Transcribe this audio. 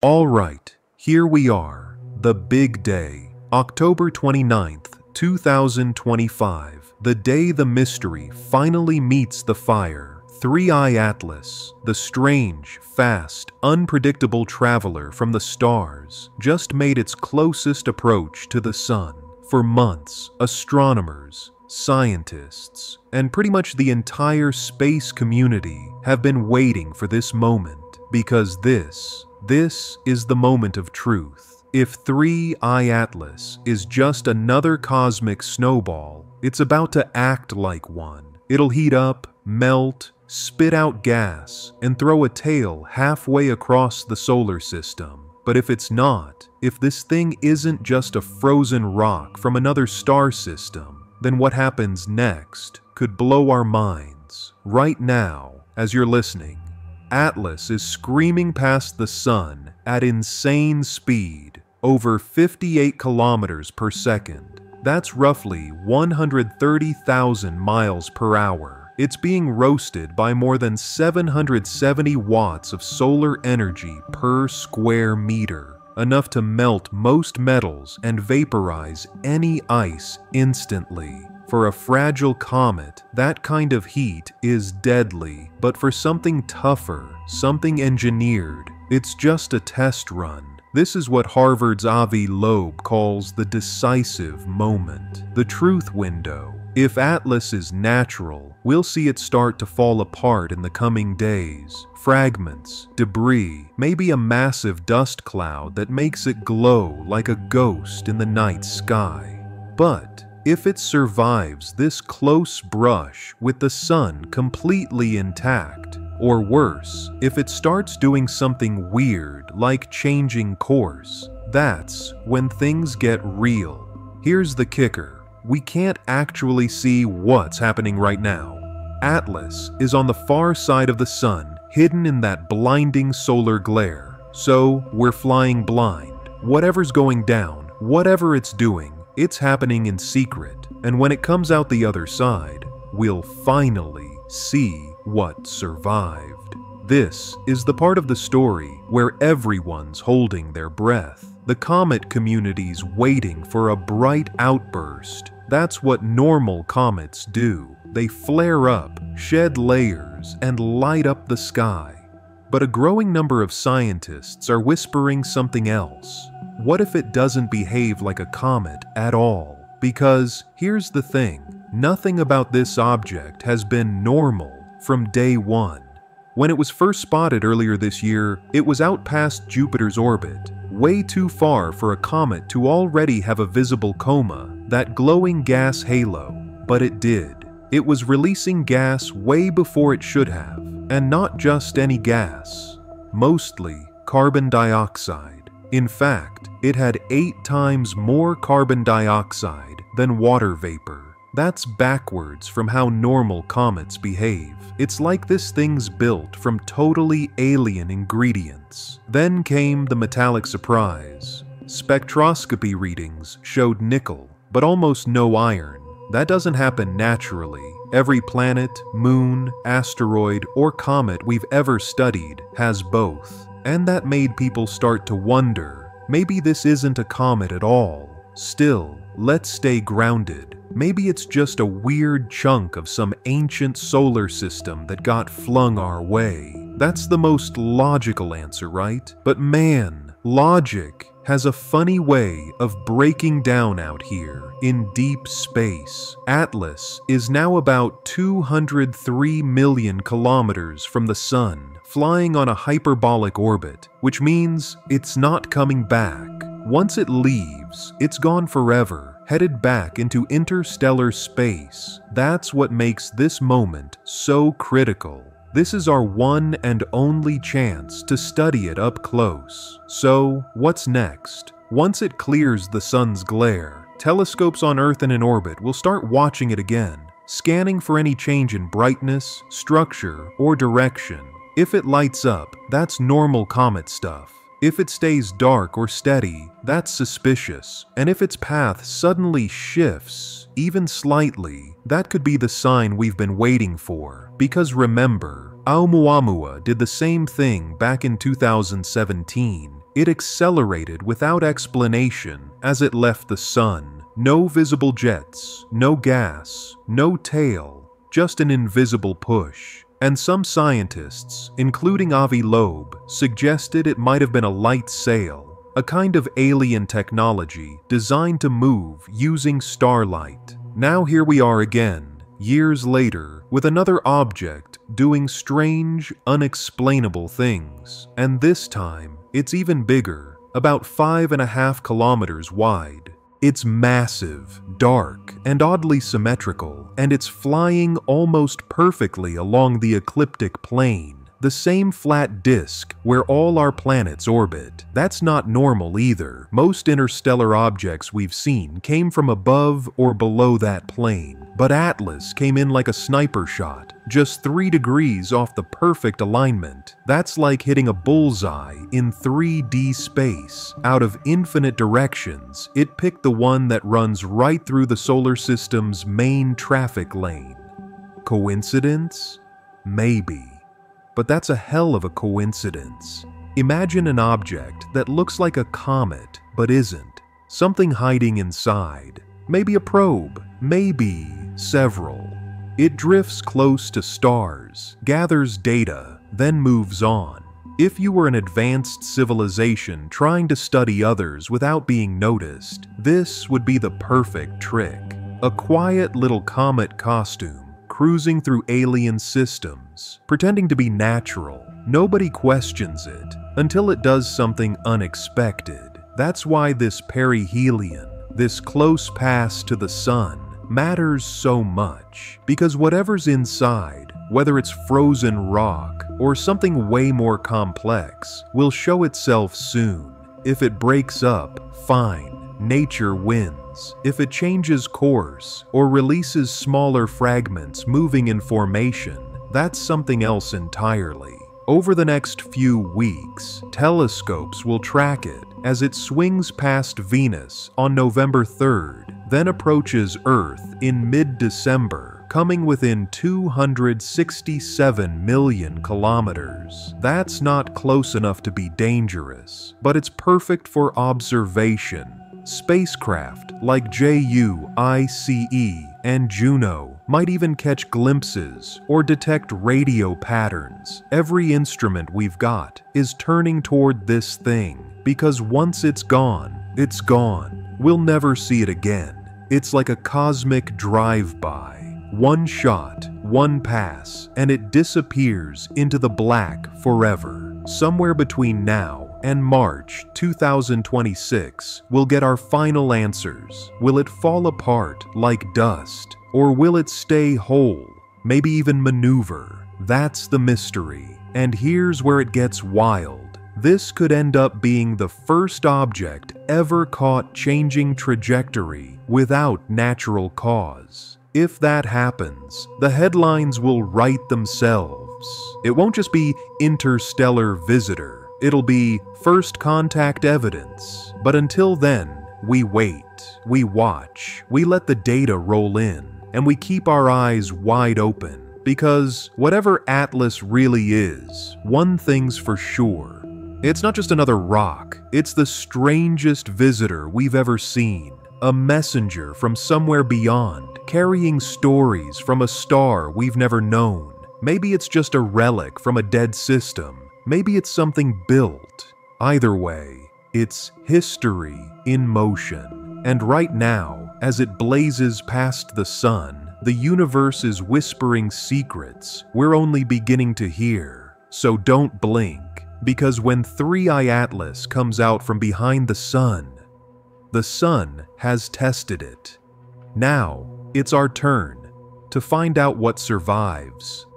All right, here we are, the big day, October 29th, 2025, the day the mystery finally meets the fire. 3I/ATLAS, the strange, fast, unpredictable traveler from the stars, just made its closest approach to the sun. For months, astronomers, scientists, and pretty much the entire space community have been waiting for this moment, because this is the moment of truth. If 3I/ATLAS is just another cosmic snowball, it's about to act like one. It'll heat up, melt, spit out gas, and throw a tail halfway across the solar system. But if it's not, if this thing isn't just a frozen rock from another star system, then what happens next could blow our minds. Right now, as you're listening, Atlas is screaming past the sun at insane speed, over 58 kilometers per second. That's roughly 130,000 miles per hour. It's being roasted by more than 770 watts of solar energy per square meter, enough to melt most metals and vaporize any ice instantly. For a fragile comet, that kind of heat is deadly, but for something tougher, something engineered, it's just a test run. This is what Harvard's Avi Loeb calls the decisive moment, the truth window. If Atlas is natural, we'll see it start to fall apart in the coming days. Fragments, debris, maybe a massive dust cloud that makes it glow like a ghost in the night sky. But if it survives this close brush with the sun completely intact, or worse, if it starts doing something weird like changing course, that's when things get real. Here's the kicker: we can't actually see what's happening right now. Atlas is on the far side of the sun, hidden in that blinding solar glare. So we're flying blind. Whatever's going down, whatever it's doing, it's happening in secret, and when it comes out the other side, we'll finally see what survived. This is the part of the story where everyone's holding their breath. The comet community's waiting for a bright outburst. That's what normal comets do. They flare up, shed layers, and light up the sky. But a growing number of scientists are whispering something else. What if it doesn't behave like a comet at all? Because here's the thing, nothing about this object has been normal from day one. When it was first spotted earlier this year, it was out past Jupiter's orbit, way too far for a comet to already have a visible coma, that glowing gas halo, but it did. It was releasing gas way before it should have, and not just any gas, mostly carbon dioxide. In fact, it had 8 times more carbon dioxide than water vapor. That's backwards from how normal comets behave. It's like this thing's built from totally alien ingredients. Then came the metallic surprise. Spectroscopy readings showed nickel, but almost no iron. That doesn't happen naturally. Every planet, moon, asteroid, or comet we've ever studied has both. And that made people start to wonder, maybe this isn't a comet at all. Still, let's stay grounded. Maybe it's just a weird chunk of some ancient solar system that got flung our way. That's the most logical answer, right? But man, logic has a funny way of breaking down out here in deep space. Atlas is now about 203 million kilometers from the sun, flying on a hyperbolic orbit, which means it's not coming back. Once it leaves, it's gone forever, headed back into interstellar space. That's what makes this moment so critical. This is our one and only chance to study it up close. So, what's next? Once it clears the sun's glare, telescopes on Earth and in orbit will start watching it again, scanning for any change in brightness, structure, or direction. If it lights up, that's normal comet stuff. If it stays dark or steady, that's suspicious. And if its path suddenly shifts, even slightly, that could be the sign we've been waiting for. Because remember, Oumuamua did the same thing back in 2017. It accelerated without explanation as it left the sun. No visible jets, no gas, no tail, just an invisible push. And some scientists, including Avi Loeb, suggested it might have been a light sail, a kind of alien technology designed to move using starlight. Now here we are again, years later, with another object doing strange, unexplainable things. And this time, it's even bigger, about 5.5 kilometers wide. It's massive, dark, and oddly symmetrical, and it's flying almost perfectly along the ecliptic plane, the same flat disk where all our planets orbit. That's not normal either. Most interstellar objects we've seen came from above or below that plane, but Atlas came in like a sniper shot, just 3 degrees off the perfect alignment. That's like hitting a bullseye in 3D space. Out of infinite directions, it picked the one that runs right through the solar system's main traffic lane. Coincidence? Maybe. But that's a hell of a coincidence. Imagine an object that looks like a comet, but isn't. Something hiding inside. Maybe a probe. Maybe several. It drifts close to stars, gathers data, then moves on. If you were an advanced civilization trying to study others without being noticed, this would be the perfect trick. A quiet little comet costume, cruising through alien systems, pretending to be natural. Nobody questions it, until it does something unexpected. That's why this perihelion, this close pass to the sun, matters so much, because whatever's inside, whether it's frozen rock or something way more complex, will show itself soon. If it breaks up, fine, nature wins. If it changes course or releases smaller fragments moving in formation, that's something else entirely. Over the next few weeks, telescopes will track it as it swings past Venus on November 3rd. Then approaches Earth in mid-December, coming within 267 million kilometers. That's not close enough to be dangerous, but it's perfect for observation. Spacecraft like JUICE and Juno might even catch glimpses or detect radio patterns. Every instrument we've got is turning toward this thing, because once it's gone, it's gone. We'll never see it again. It's like a cosmic drive-by. One shot, one pass, and it disappears into the black forever. Somewhere between now and March 2026, we'll get our final answers. Will it fall apart like dust? Or will it stay whole? Maybe even maneuver? That's the mystery. And here's where it gets wild. This could end up being the first object ever caught changing trajectory without natural cause. If that happens, the headlines will write themselves. It won't just be interstellar visitor, it'll be first contact evidence. But until then, we wait, we watch, we let the data roll in, and we keep our eyes wide open. Because whatever Atlas really is, one thing's for sure. It's not just another rock, it's the strangest visitor we've ever seen. A messenger from somewhere beyond, carrying stories from a star we've never known. Maybe it's just a relic from a dead system. Maybe it's something built. Either way, it's history in motion. And right now, as it blazes past the sun, the universe is whispering secrets we're only beginning to hear. So don't blink. Because when 3I/ATLAS comes out from behind the sun has tested it. Now, it's our turn to find out what survives.